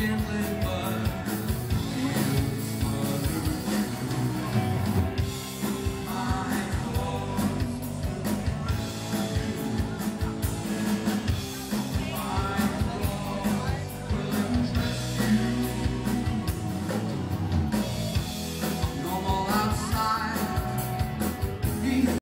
gently.